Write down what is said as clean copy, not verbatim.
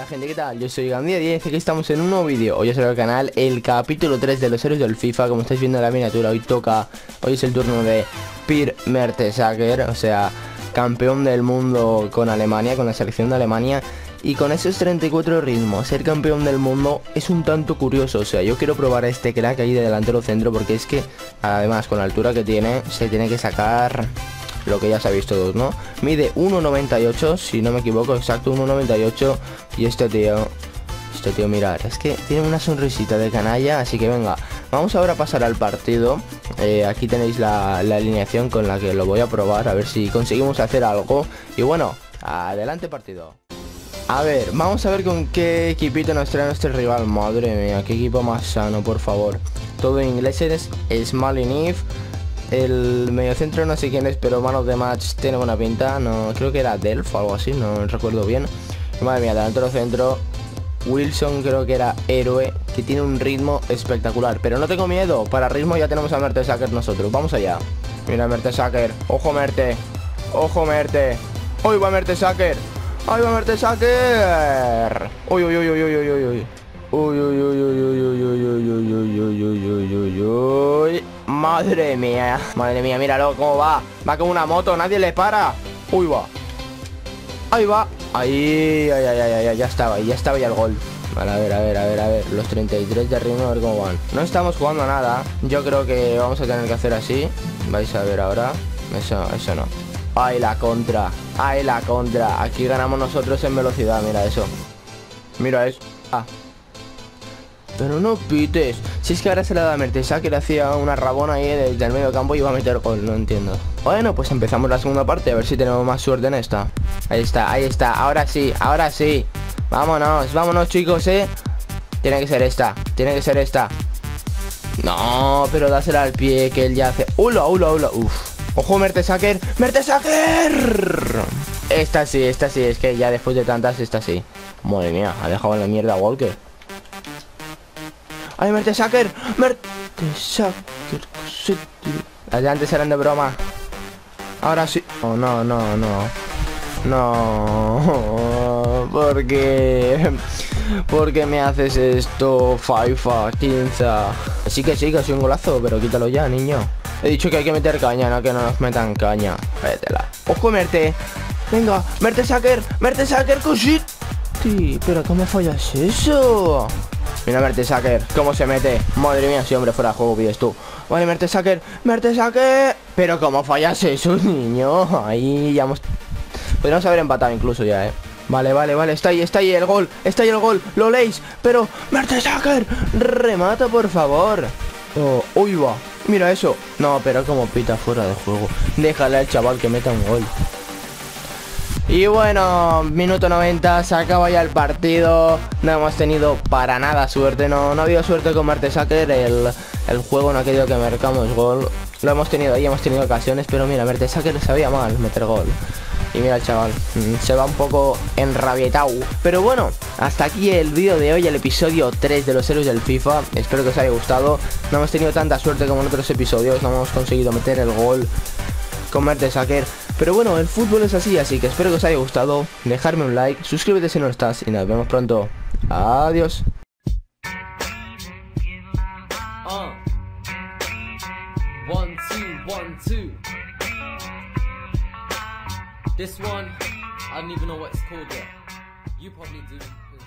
Hola gente, ¿qué tal? Yo soy Gandía10 y aquí estamos en un nuevo vídeo. Hoy os traigo al canal el capítulo 3 de los héroes del FIFA. Como estáis viendo en la miniatura, hoy es el turno de Per Mertesacker, o sea, campeón del mundo con Alemania, con la selección de Alemania. Y con esos 34 ritmos, ser campeón del mundo es un tanto curioso. O sea, yo quiero probar a este crack ahí de delantero centro, porque es que, además, con la altura que tiene, se tiene que sacar lo que ya sabéis todos, ¿no? Mide 1,98, si no me equivoco, exacto, 1,98. Y este tío, mirad, es que tiene una sonrisita de canalla. Así que venga, vamos ahora a pasar al partido. Aquí tenéis la alineación con la que lo voy a probar, a ver si conseguimos hacer algo. Y bueno, adelante partido. A ver, vamos a ver con qué equipito nos trae nuestro rival. Madre mía, qué equipo más sano, por favor. Todo en inglés, eres Smalling. El mediocentro no sé quién es, pero manos de match tiene buena pinta. No, creo que era Delph o algo así, no recuerdo bien. Madre mía, delantero centro. Wilson creo que era héroe, que tiene un ritmo espectacular. Pero no tengo miedo, para ritmo ya tenemos a Mertesacker nosotros. Vamos allá. Mira Mertesacker, ojo Merte, ojo Merte. Hoy va Mertesacker, hoy va Mertesacker. Uy, uy, uy, uy, uy, uy, uy. Uy, uy, uy, uy, uy, uy, uy, uy, uy, uy, uy, uy, uy. Madre mía, míralo cómo va. Va con una moto, nadie le para. Uy, va. Ahí va. Ahí, ay, ay, ay, ay, ya estaba ya el gol. Vale, a ver. Los 33 de ritmo, a ver cómo van. No estamos jugando nada. Yo creo que vamos a tener que hacer así. Vais a ver ahora. Eso no. Ahí la contra. Ahí la contra. Aquí ganamos nosotros en velocidad. Mira eso. Mira eso. Ah. Pero no pites. Si es que ahora se la da a Mertesacker, hacía una rabona ahí desde el medio campo y iba a meter gol, no entiendo. Bueno, pues empezamos la segunda parte, a ver si tenemos más suerte en esta. Ahí está, ahora sí. Vámonos chicos, Tiene que ser esta. No, pero dásela al pie que él ya hace. ¡Hula! Uf. ¡Ojo Mertesacker! Esta sí, es que ya después de tantas, esta sí. Madre mía, ha dejado en la mierda a Walker. ¡Ay, Mertesacker! ¡Mertesacker! Antes eran de broma. Ahora sí. Oh, no. No. ¿Por qué? ¿Por qué me haces esto, FIFA 15? Sí que soy un golazo, pero quítalo ya, niño. He dicho que hay que meter caña, no que no nos metan caña. Vétela. ¡Ojo, Merte! ¡Venga! ¡Mertesacker! ¡Mertesacker, cosita! ¿Pero cómo fallas eso? Mira Mertesacker, cómo se mete. Madre mía, si hombre fuera de juego, pides tú. Vale, Mertesacker. Pero cómo fallas eso, niño. Ahí ya hemos... Podríamos haber empatado incluso ya, Vale, está ahí el gol. Lo leéis. Pero, Mertesacker, remata, por favor. Oh, uy, va. Mira eso. No, pero como pita fuera de juego. Déjale al chaval que meta un gol. Y bueno, minuto 90, se acaba ya el partido. No hemos tenido para nada suerte, no ha habido suerte con Mertesacker. El juego no ha querido que marcamos gol. Lo hemos tenido ahí, hemos tenido ocasiones, pero mira, Mertesacker sabía mal meter gol. Y mira el chaval, se va un poco enrabietado. Pero bueno, hasta aquí el vídeo de hoy, el episodio 3 de los héroes del FIFA. Espero que os haya gustado. No hemos tenido tanta suerte como en otros episodios, no hemos conseguido meter el gol con Mertesacker. Pero bueno, el fútbol es así que espero que os haya gustado. Dejadme un like, suscríbete si no estás y nos vemos pronto. Adiós. This one, I don't even know what it's called yet. You probably do.